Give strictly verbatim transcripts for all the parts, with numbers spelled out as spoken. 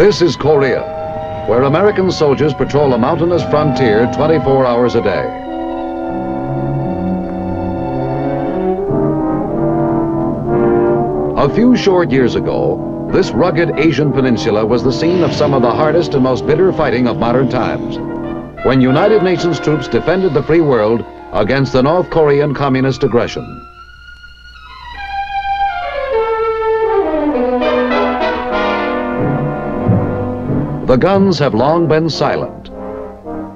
This is Korea, where American soldiers patrol a mountainous frontier twenty-four hours a day. A few short years ago, this rugged Asian peninsula was the scene of some of the hardest and most bitter fighting of modern times, when United Nations troops defended the free world against the North Korean communist aggression. The guns have long been silent,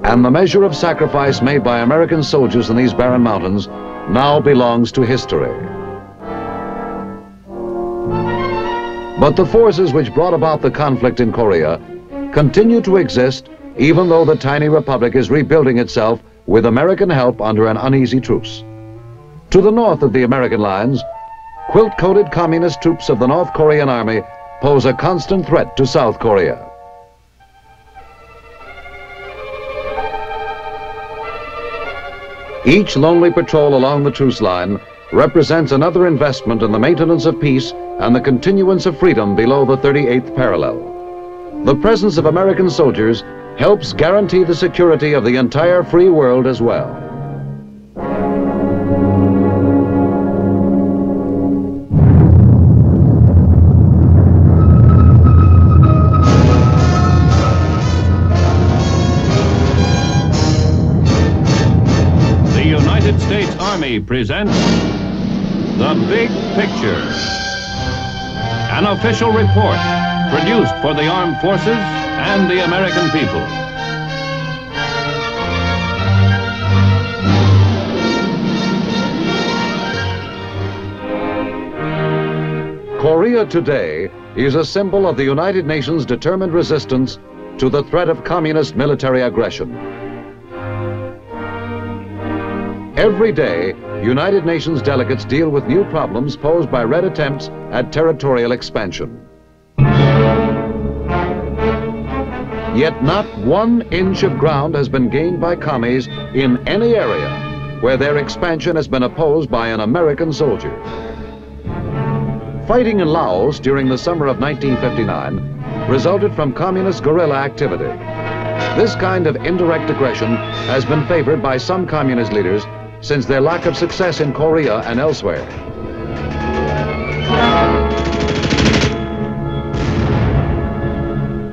and the measure of sacrifice made by American soldiers in these barren mountains now belongs to history. But the forces which brought about the conflict in Korea continue to exist even though the tiny republic is rebuilding itself with American help under an uneasy truce. To the north of the American lines, quilt-coated communist troops of the North Korean army pose a constant threat to South Korea. Each lonely patrol along the truce line represents another investment in the maintenance of peace and the continuance of freedom below the thirty-eighth parallel. The presence of American soldiers helps guarantee the security of the entire free world as well. The United States Army presents The Big Picture, an official report produced for the armed forces and the American people. Korea today is a symbol of the United Nations' determined resistance to the threat of communist military aggression. Every day, United Nations delegates deal with new problems posed by red attempts at territorial expansion. Yet not one inch of ground has been gained by commies in any area where their expansion has been opposed by an American soldier. Fighting in Laos during the summer of nineteen fifty-nine resulted from communist guerrilla activity. This kind of indirect aggression has been favored by some communist leaders since their lack of success in Korea and elsewhere.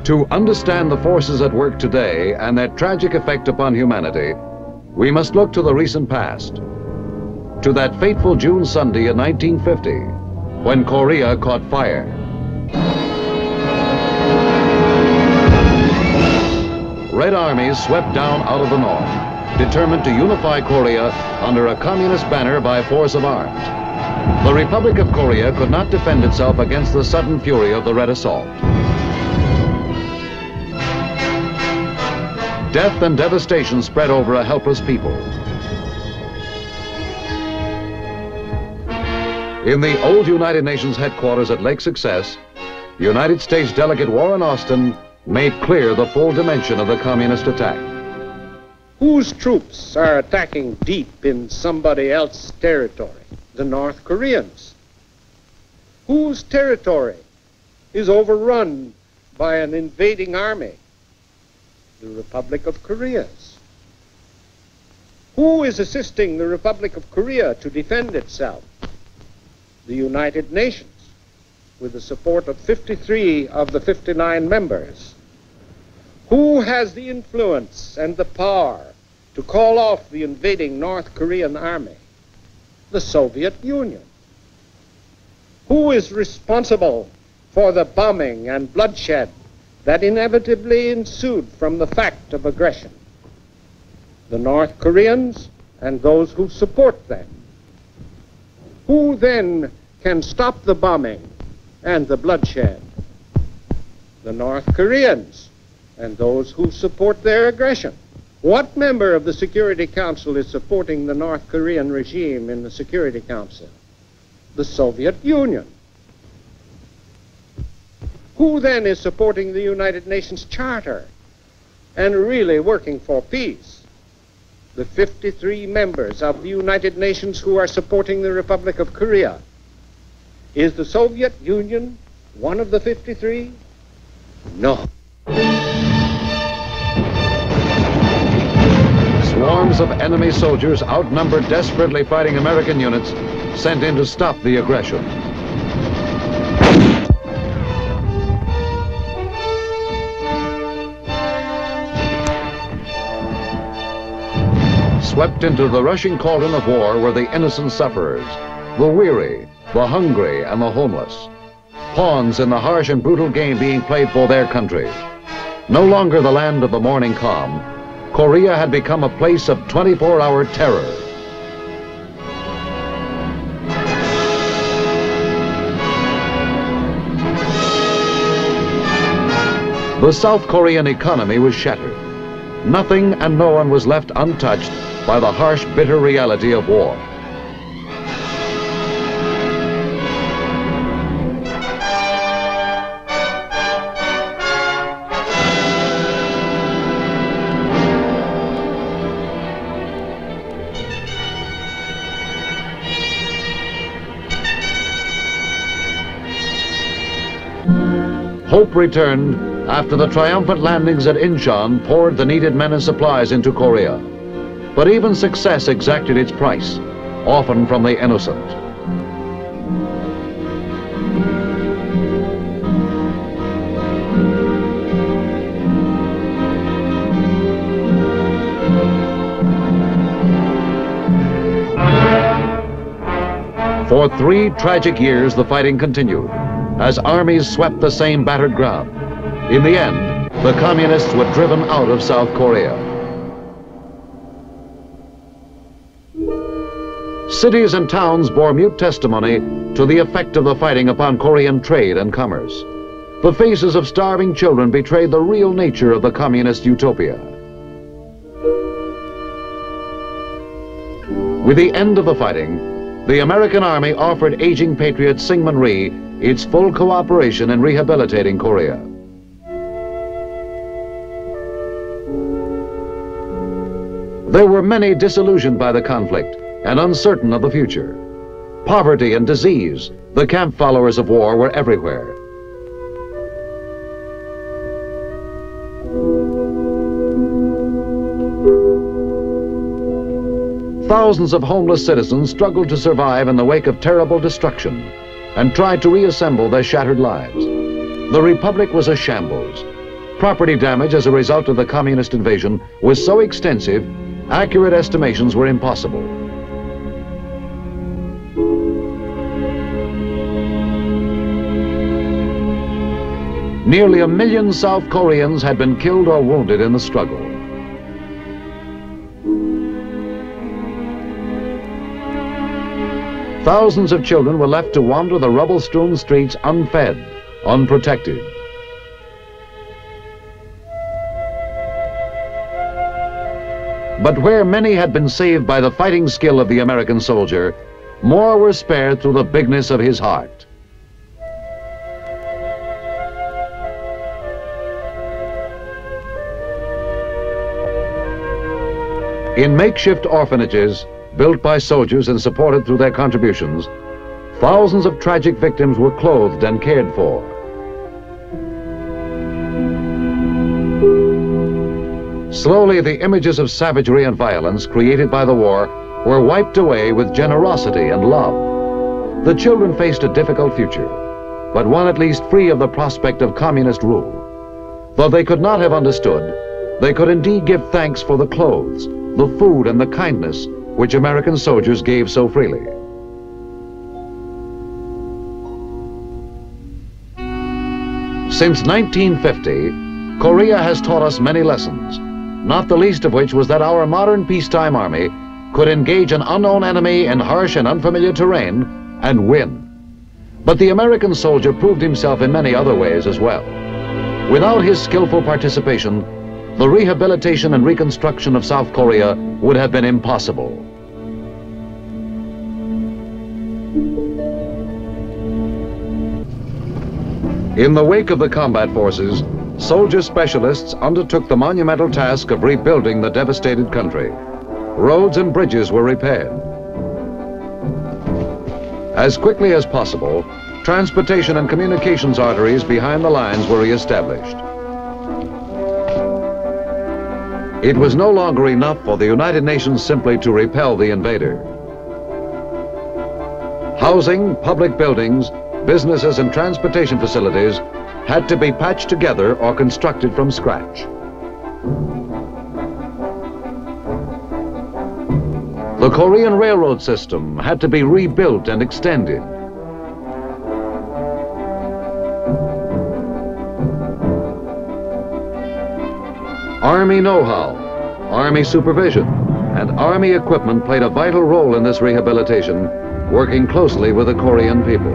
To understand the forces at work today and their tragic effect upon humanity, we must look to the recent past, to that fateful June Sunday in nineteen fifty, when Korea caught fire. Red armies swept down out of the north, determined to unify Korea under a communist banner by force of arms. The Republic of Korea could not defend itself against the sudden fury of the Red assault. Death and devastation spread over a helpless people. In the old United Nations headquarters at Lake Success, United States Delegate Warren Austin made clear the full dimension of the communist attack. Whose troops are attacking deep in somebody else's territory? The North Koreans. Whose territory is overrun by an invading army? The Republic of Korea's. Who is assisting the Republic of Korea to defend itself? The United Nations, with the support of fifty-three of the fifty-nine members. Who has the influence and the power to call off the invading North Korean army? The Soviet Union. Who is responsible for the bombing and bloodshed that inevitably ensued from the fact of aggression? The North Koreans and those who support them. Who then can stop the bombing and the bloodshed? The North Koreans and those who support their aggression. What member of the Security Council is supporting the North Korean regime in the Security Council? The Soviet Union. Who then is supporting the United Nations Charter and really working for peace? The fifty-three members of the United Nations who are supporting the Republic of Korea. Is the Soviet Union one of the fifty-three? No. Swarms of enemy soldiers outnumbered desperately fighting American units sent in to stop the aggression. Swept into the rushing cauldron of war were the innocent sufferers, the weary, the hungry, and the homeless. Pawns in the harsh and brutal game being played for their country. No longer the land of the morning calm, Korea had become a place of twenty-four hour terror. The South Korean economy was shattered. Nothing and no one was left untouched by the harsh, bitter reality of war. Hope returned after the triumphant landings at Incheon poured the needed men and supplies into Korea. But even success exacted its price, often from the innocent. For three tragic years, the fighting continued, as armies swept the same battered ground. In the end, the communists were driven out of South Korea. Cities and towns bore mute testimony to the effect of the fighting upon Korean trade and commerce. The faces of starving children betrayed the real nature of the communist utopia. With the end of the fighting, the American army offered aging patriot Syngman Rhee its full cooperation in rehabilitating Korea. There were many disillusioned by the conflict and uncertain of the future. Poverty and disease, the camp followers of war, were everywhere. Thousands of homeless citizens struggled to survive in the wake of terrible destruction and tried to reassemble their shattered lives. The Republic was a shambles. Property damage as a result of the communist invasion was so extensive, accurate estimations were impossible. Nearly a million South Koreans had been killed or wounded in the struggle. Thousands of children were left to wander the rubble-strewn streets unfed, unprotected. But where many had been saved by the fighting skill of the American soldier, more were spared through the bigness of his heart. In makeshift orphanages, built by soldiers and supported through their contributions, thousands of tragic victims were clothed and cared for. Slowly, the images of savagery and violence created by the war were wiped away with generosity and love. The children faced a difficult future, but one at least free of the prospect of communist rule. Though they could not have understood, they could indeed give thanks for the clothes, the food, and the kindness which American soldiers gave so freely. Since nineteen fifty, Korea has taught us many lessons, not the least of which was that our modern peacetime army could engage an unknown enemy in harsh and unfamiliar terrain and win. But the American soldier proved himself in many other ways as well. Without his skillful participation, the rehabilitation and reconstruction of South Korea would have been impossible. In the wake of the combat forces, soldier specialists undertook the monumental task of rebuilding the devastated country. Roads and bridges were repaired. As quickly as possible, Transportation and communications arteries behind the lines were re-established. It was no longer enough for the United Nations simply to repel the invader. Housing, public buildings, businesses and transportation facilities had to be patched together or constructed from scratch. The Korean railroad system had to be rebuilt and extended. Army know-how, Army supervision, and Army equipment played a vital role in this rehabilitation, working closely with the Korean people.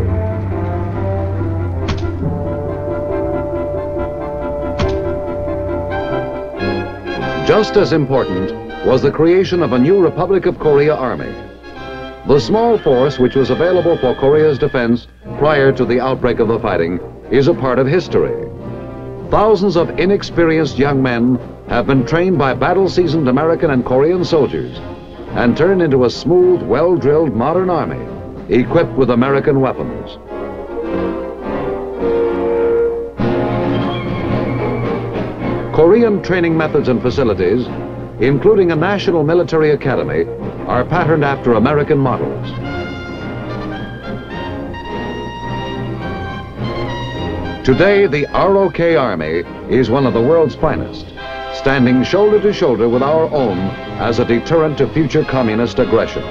Just as important was the creation of a new Republic of Korea Army, the small force which was available for Korea's defense prior to the outbreak of the fighting is a part of history. Thousands of inexperienced young men have been trained by battle-seasoned American and Korean soldiers and turned into a smooth, well-drilled modern army equipped with American weapons. Korean training methods and facilities, including a national military academy, are patterned after American models. Today, the R O K Army is one of the world's finest, standing shoulder to shoulder with our own as a deterrent to future communist aggression.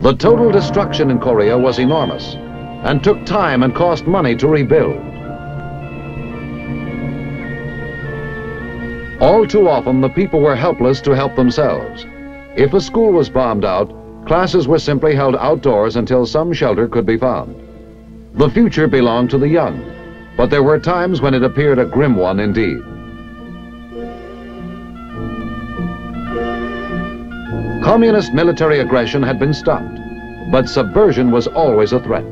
The total destruction in Korea was enormous and took time and cost money to rebuild. All too often, the people were helpless to help themselves. If a school was bombed out, classes were simply held outdoors until some shelter could be found. The future belonged to the young, but there were times when it appeared a grim one indeed. Communist military aggression had been stopped, but subversion was always a threat.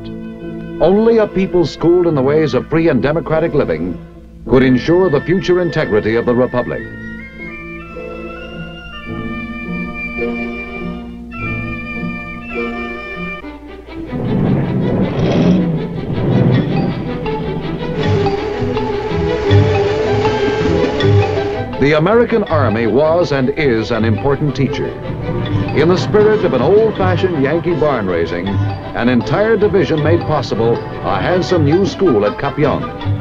Only a people schooled in the ways of free and democratic living could ensure the future integrity of the Republic. The American Army was and is an important teacher. In the spirit of an old-fashioned Yankee barn raising, an entire division made possible a handsome new school at Kapyong.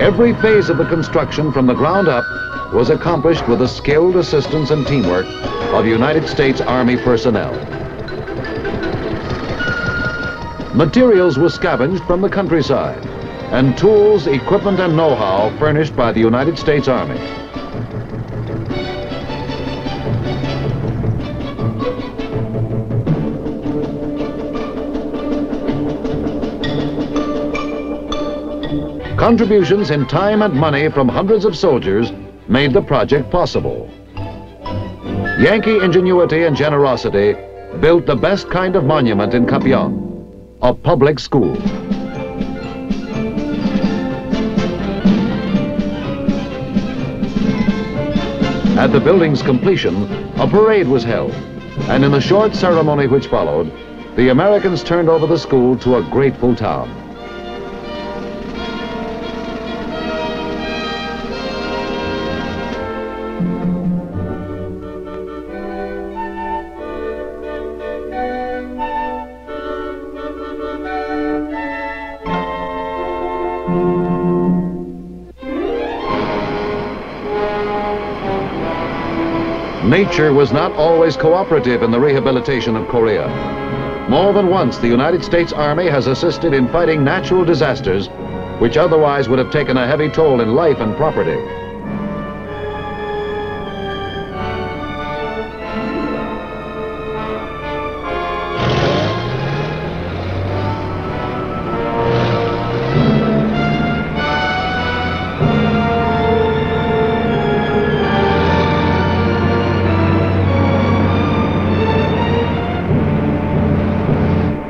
Every phase of the construction from the ground up was accomplished with the skilled assistance and teamwork of United States Army personnel. Materials were scavenged from the countryside, and tools, equipment, and know-how furnished by the United States Army. Contributions in time and money from hundreds of soldiers made the project possible. Yankee ingenuity and generosity built the best kind of monument in Kapyong, a public school. At the building's completion, a parade was held, and in the short ceremony which followed, the Americans turned over the school to a grateful town. Nature was not always cooperative in the rehabilitation of Korea. More than once, the United States Army has assisted in fighting natural disasters, which otherwise would have taken a heavy toll in life and property.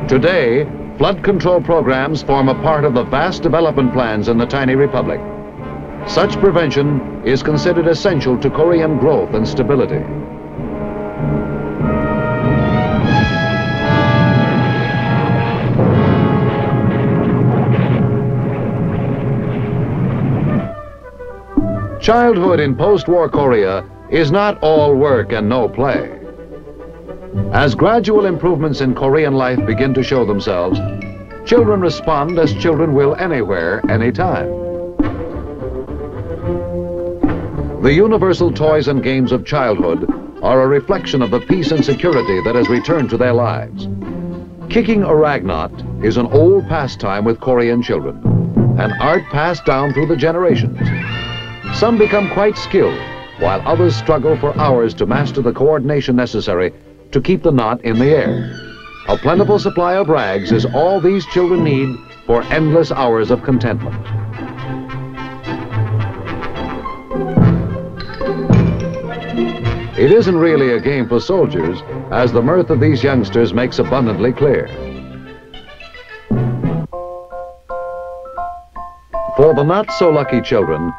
Today, flood control programs form a part of the vast development plans in the tiny republic. Such prevention is considered essential to Korean growth and stability. Childhood in post-war Korea is not all work and no play. As gradual improvements in Korean life begin to show themselves, children respond as children will anywhere, anytime. The universal toys and games of childhood are a reflection of the peace and security that has returned to their lives. Kicking a ragnat is an old pastime with Korean children, an art passed down through the generations. Some become quite skilled, while others struggle for hours to master the coordination necessary to keep the knot in the air. A plentiful supply of rags is all these children need for endless hours of contentment. It isn't really a game for soldiers, as the mirth of these youngsters makes abundantly clear. For the not-so-lucky children,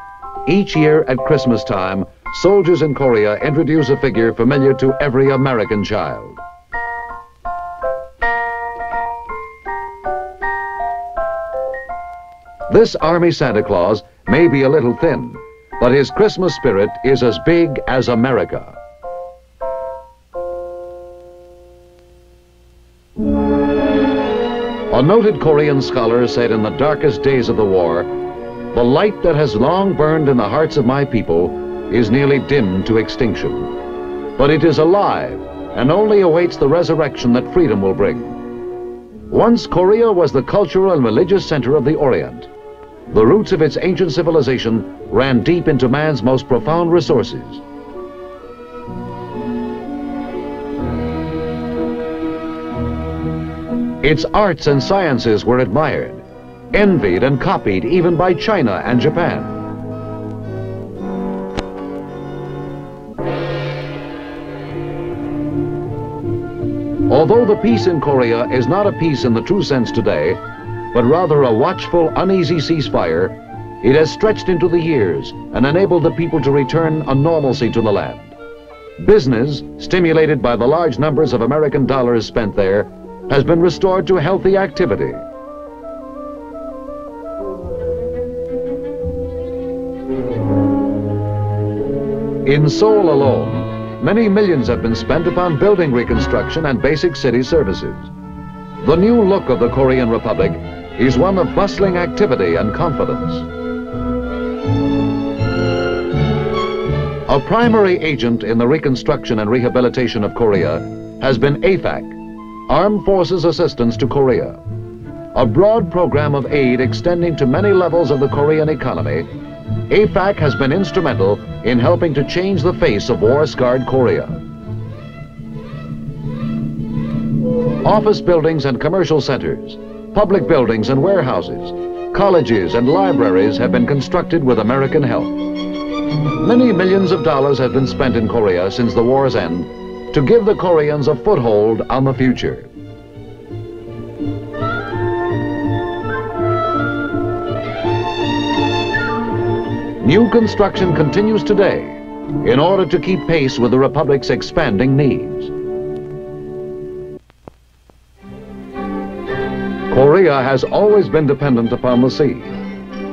each year at Christmas time, soldiers in Korea introduce a figure familiar to every American child. This Army Santa Claus may be a little thin, but his Christmas spirit is as big as America. A noted Korean scholar said in the darkest days of the war, "The light that has long burned in the hearts of my people is nearly dimmed to extinction. But it is alive and only awaits the resurrection that freedom will bring." Once Korea was the cultural and religious center of the Orient. The roots of its ancient civilization ran deep into man's most profound resources. Its arts and sciences were admired, envied and copied even by China and Japan. Although the peace in Korea is not a peace in the true sense today, but rather a watchful, uneasy ceasefire, it has stretched into the years and enabled the people to return a normalcy to the land. Business, stimulated by the large numbers of American dollars spent there, has been restored to healthy activity. In Seoul alone, many millions have been spent upon building reconstruction and basic city services. The new look of the Korean Republic is one of bustling activity and confidence. A primary agent in the reconstruction and rehabilitation of Korea has been AFAC, Armed Forces Assistance to Korea, a broad program of aid extending to many levels of the Korean economy. AFAC has been instrumental in helping to change the face of war-scarred Korea. Office buildings and commercial centers, public buildings and warehouses, colleges and libraries have been constructed with American help. Many millions of dollars have been spent in Korea since the war's end to give the Koreans a foothold on the future. New construction continues today in order to keep pace with the Republic's expanding needs. Korea has always been dependent upon the sea.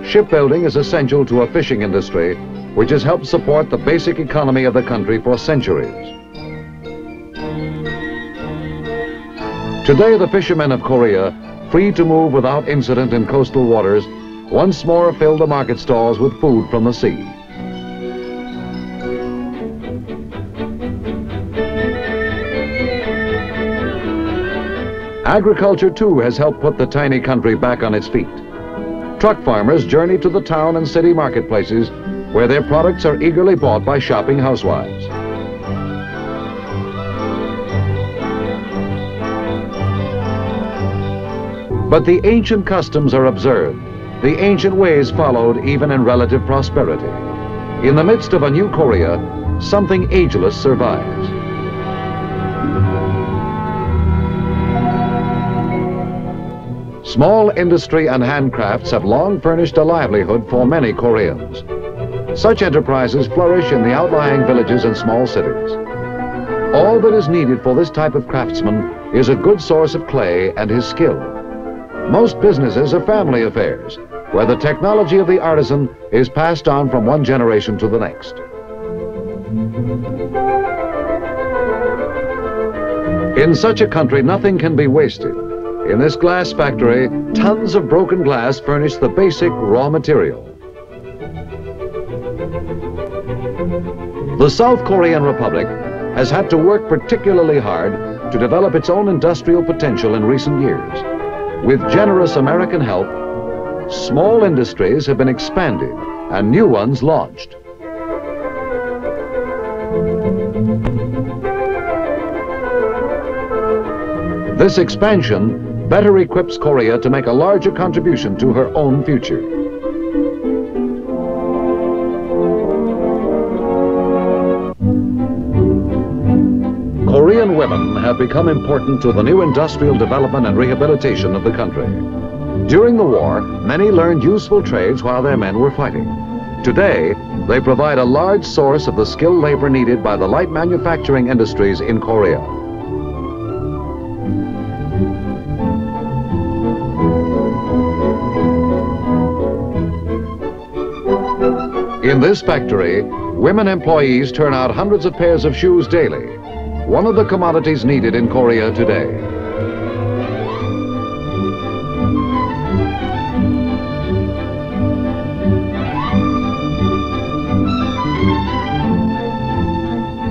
Shipbuilding is essential to a fishing industry, which has helped support the basic economy of the country for centuries. Today, the fishermen of Korea, free to move without incident in coastal waters, once more fill the market stalls with food from the sea. Agriculture too has helped put the tiny country back on its feet. Truck farmers journey to the town and city marketplaces where their products are eagerly bought by shopping housewives. But the ancient customs are observed. The ancient ways followed even in relative prosperity. In the midst of a new Korea, something ageless survives. Small industry and handcrafts have long furnished a livelihood for many Koreans. Such enterprises flourish in the outlying villages and small cities. All that is needed for this type of craftsman is a good source of clay and his skill. Most businesses are family affairs, where the technology of the artisan is passed on from one generation to the next. In such a country, nothing can be wasted. In this glass factory, tons of broken glass furnish the basic raw material. The South Korean Republic has had to work particularly hard to develop its own industrial potential in recent years. With generous American help, small industries have been expanded and new ones launched. This expansion better equips Korea to make a larger contribution to her own future. Korean women have become important to the new industrial development and rehabilitation of the country. During the war, many learned useful trades while their men were fighting. Today, they provide a large source of the skilled labor needed by the light manufacturing industries in Korea. In this factory, women employees turn out hundreds of pairs of shoes daily, one of the commodities needed in Korea today.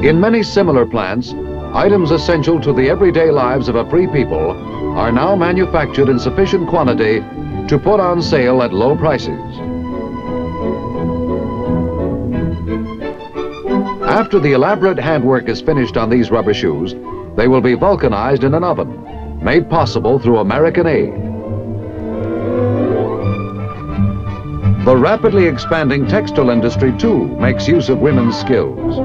In many similar plants, items essential to the everyday lives of a free people are now manufactured in sufficient quantity to put on sale at low prices. After the elaborate handwork is finished on these rubber shoes, they will be vulcanized in an oven, made possible through American aid. The rapidly expanding textile industry, too, makes use of women's skills.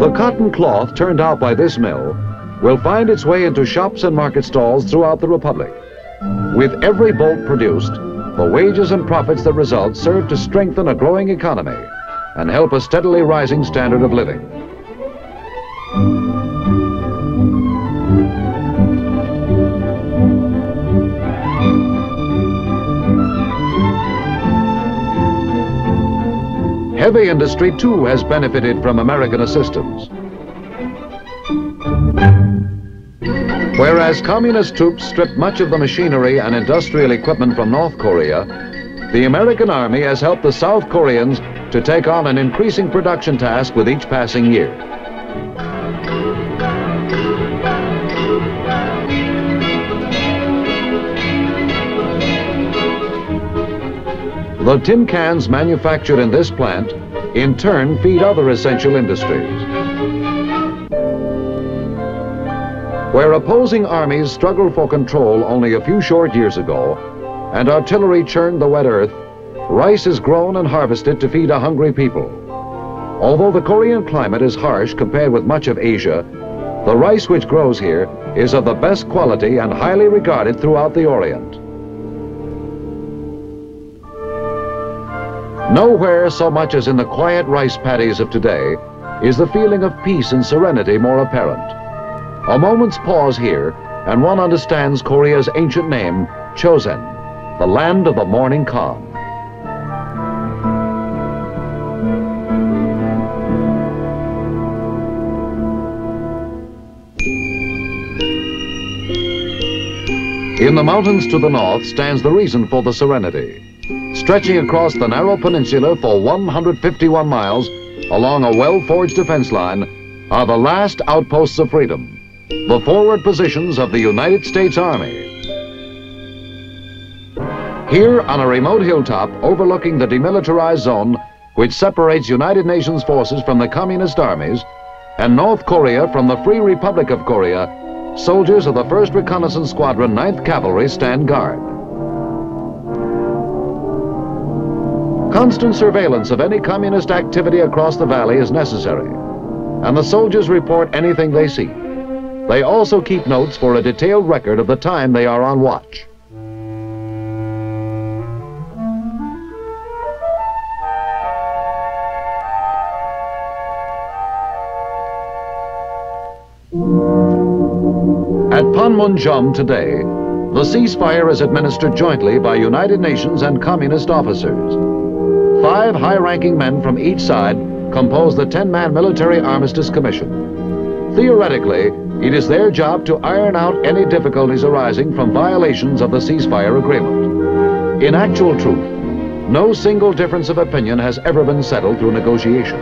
The cotton cloth turned out by this mill will find its way into shops and market stalls throughout the Republic. With every bolt produced, the wages and profits that result serve to strengthen a growing economy and help a steadily rising standard of living. Heavy industry, too, has benefited from American assistance. Whereas communist troops stripped much of the machinery and industrial equipment from North Korea, the American Army has helped the South Koreans to take on an increasing production task with each passing year. The tin cans manufactured in this plant, in turn, feed other essential industries. Where opposing armies struggled for control only a few short years ago, and artillery churned the wet earth, rice is grown and harvested to feed a hungry people. Although the Korean climate is harsh compared with much of Asia, the rice which grows here is of the best quality and highly regarded throughout the Orient. Nowhere so much as in the quiet rice paddies of today is the feeling of peace and serenity more apparent. A moment's pause here, and one understands Korea's ancient name, Chosen, the land of the morning calm. In the mountains to the north stands the reason for the serenity, stretching across the narrow peninsula for one hundred fifty-one miles along a well-forged defense line are the last outposts of freedom, the forward positions of the United States Army. Here on a remote hilltop overlooking the demilitarized zone which separates United Nations forces from the communist armies and North Korea from the Free Republic of Korea, soldiers of the first Reconnaissance Squadron, ninth Cavalry stand guard. Constant surveillance of any communist activity across the valley is necessary, and the soldiers report anything they see. They also keep notes for a detailed record of the time they are on watch. At Panmunjom today, the ceasefire is administered jointly by United Nations and communist officers. Five high-ranking men from each side compose the ten-man military armistice commission. Theoretically, it is their job to iron out any difficulties arising from violations of the ceasefire agreement. In actual truth, no single difference of opinion has ever been settled through negotiation.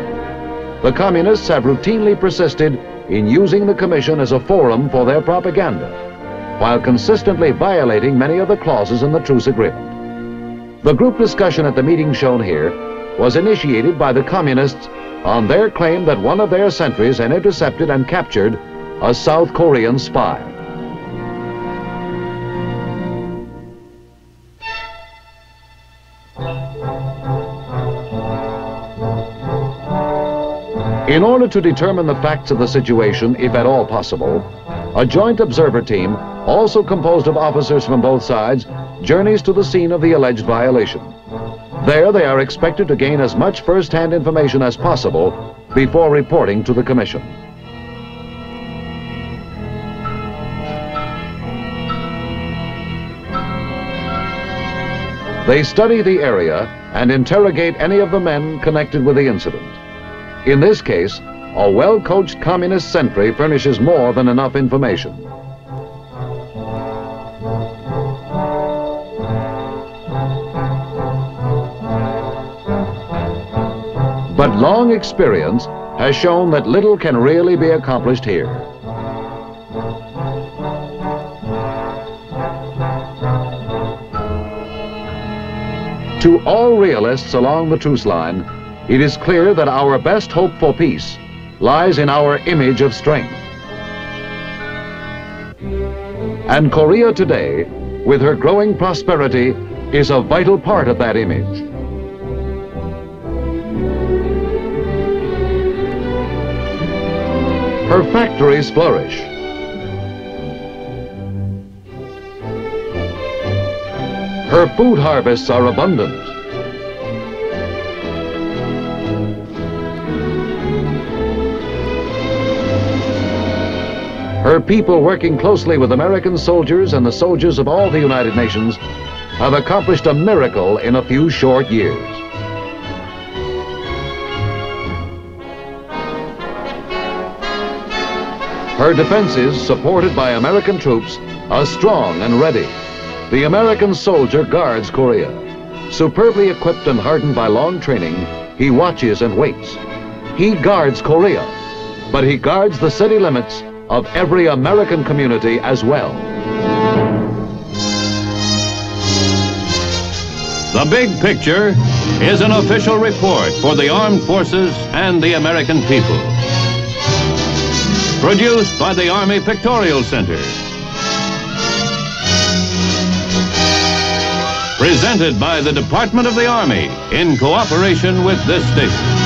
The communists have routinely persisted in using the commission as a forum for their propaganda, while consistently violating many of the clauses in the truce agreement. The group discussion at the meeting shown here was initiated by the communists on their claim that one of their sentries had intercepted and captured a South Korean spy. In order to determine the facts of the situation, if at all possible, a joint observer team, also composed of officers from both sides, journeys to the scene of the alleged violation. There, they are expected to gain as much first-hand information as possible before reporting to the commission. They study the area and interrogate any of the men connected with the incident. In this case, a well-coached communist sentry furnishes more than enough information. But long experience has shown that little can really be accomplished here. To all realists along the truce line, it is clear that our best hope for peace lies in our image of strength. And Korea today, with her growing prosperity, is a vital part of that image. Her factories flourish. Her food harvests are abundant. Her people, working closely with American soldiers and the soldiers of all the United Nations, have accomplished a miracle in a few short years. Her defenses, supported by American troops, are strong and ready. The American soldier guards Korea. Superbly equipped and hardened by long training, he watches and waits. He guards Korea, but he guards the city limits of every American community as well. The Big Picture is an official report for the armed forces and the American people. Produced by the Army Pictorial Center. Presented by the Department of the Army in cooperation with this station.